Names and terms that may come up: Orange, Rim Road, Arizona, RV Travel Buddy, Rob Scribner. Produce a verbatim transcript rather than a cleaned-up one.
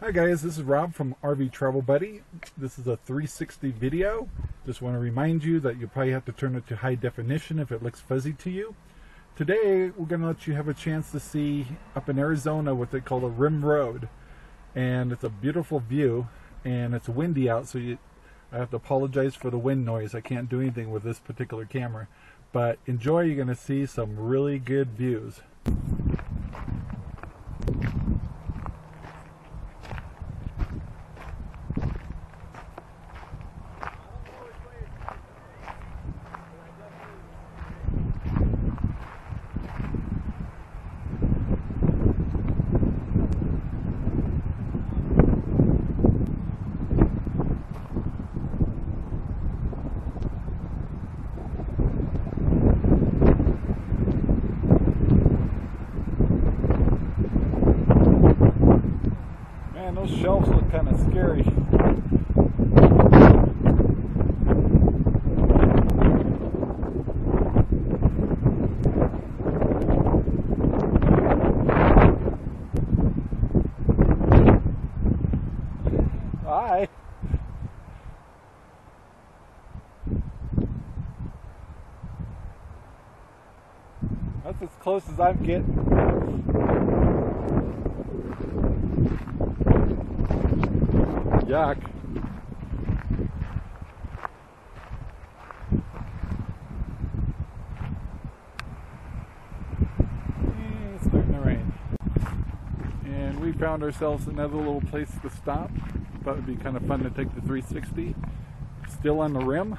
Hi guys, this is Rob from R V Travel Buddy. This is a three sixty video. Just want to remind you that you'll probably have to turn it to high definition if it looks fuzzy to you. Today we're going to let you have a chance to see up in Arizona what they call a Rim Road. And it's a beautiful view, and it's windy out, so you, I have to apologize for the wind noise. I can't do anything with this particular camera. But enjoy, you're going to see some really good views. Man, those shelves look kind of scary. Hi. That's as close as I'm getting. Yuck. And it's starting to rain. And we found ourselves another little place to stop. Thought it would be kind of fun to take the three sixty. Still on the rim.